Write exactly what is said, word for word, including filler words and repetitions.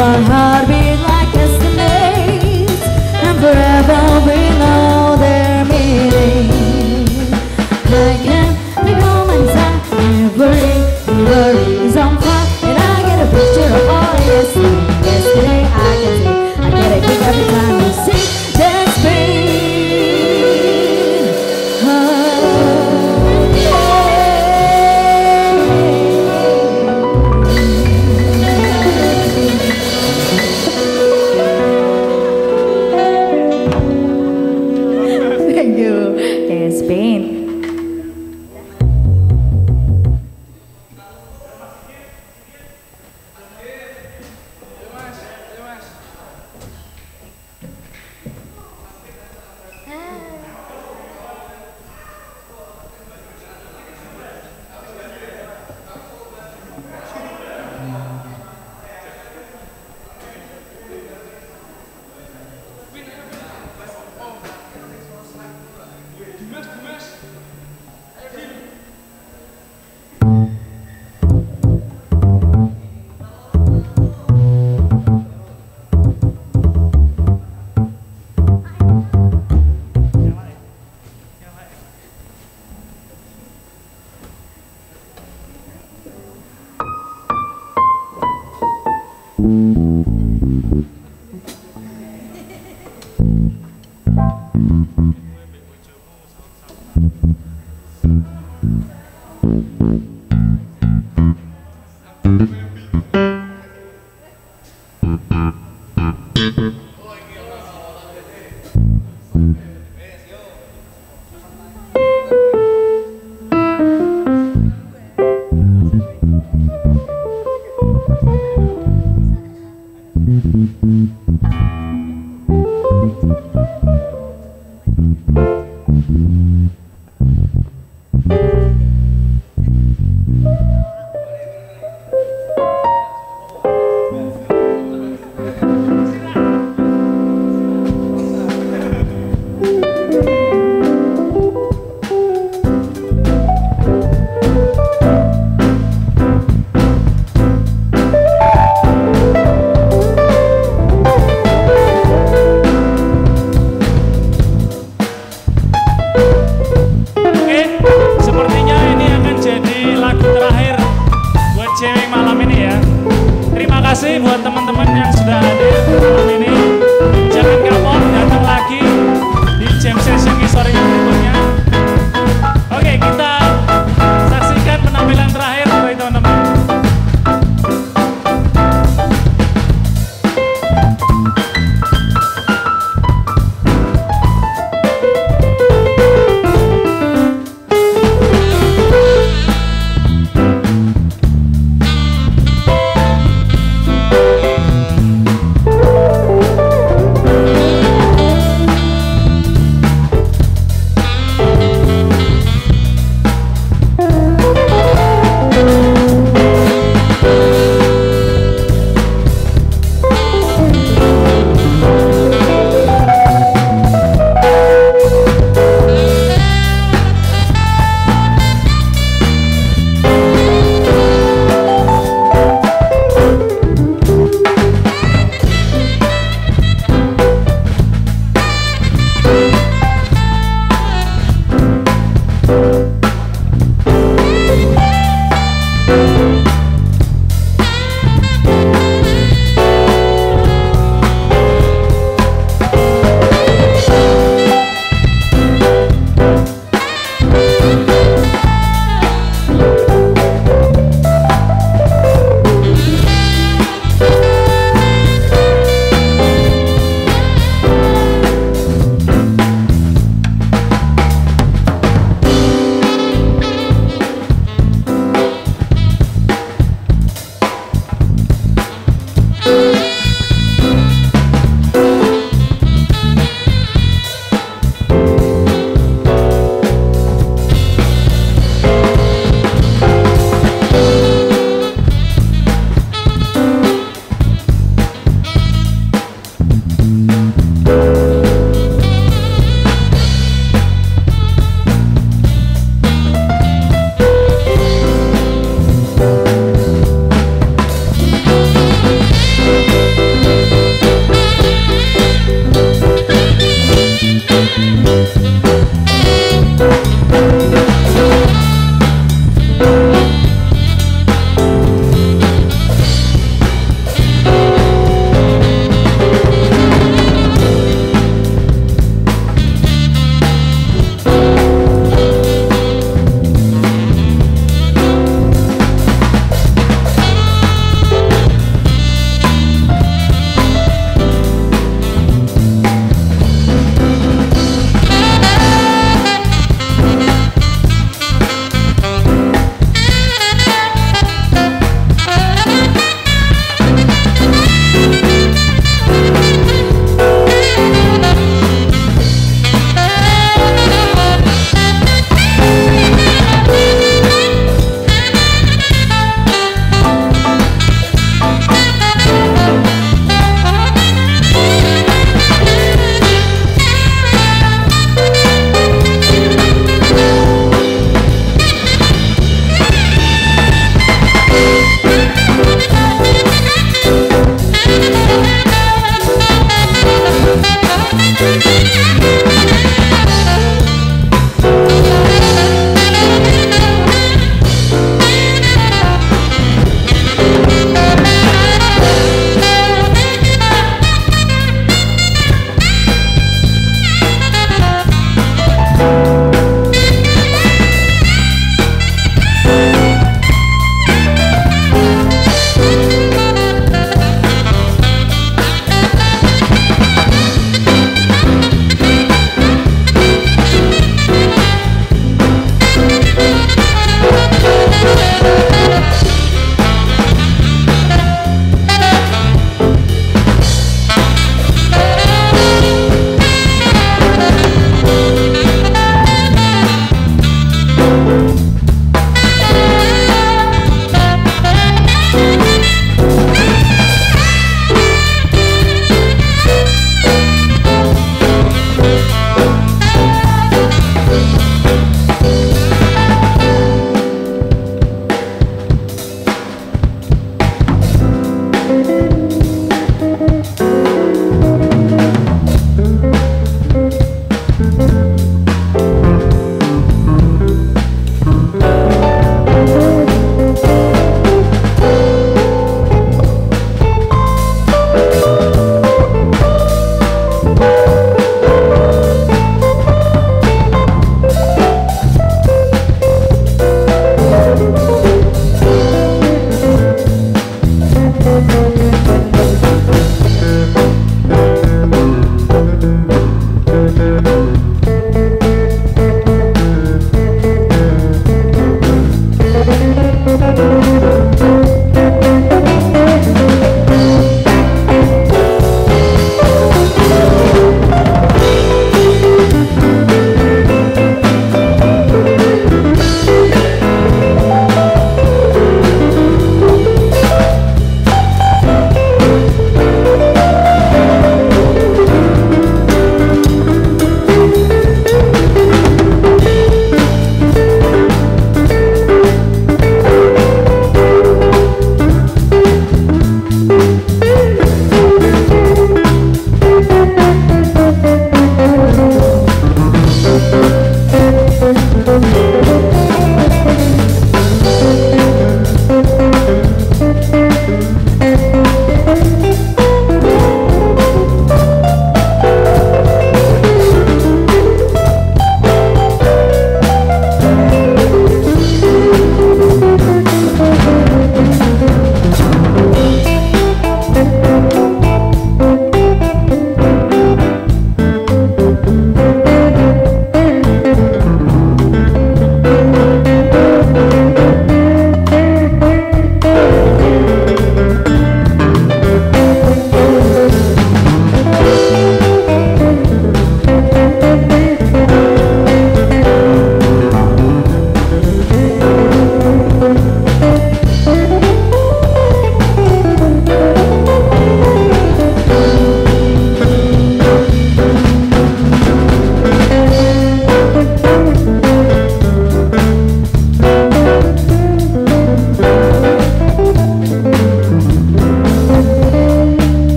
Our heartbeat like yesterday's, and forever we know their meaning. I can recall my time, every worry is on fire, and I get a picture of all yesterday. Yesterday I can see, I get a kick every time you see that pain. Oh, yeah. Spain. Thank you.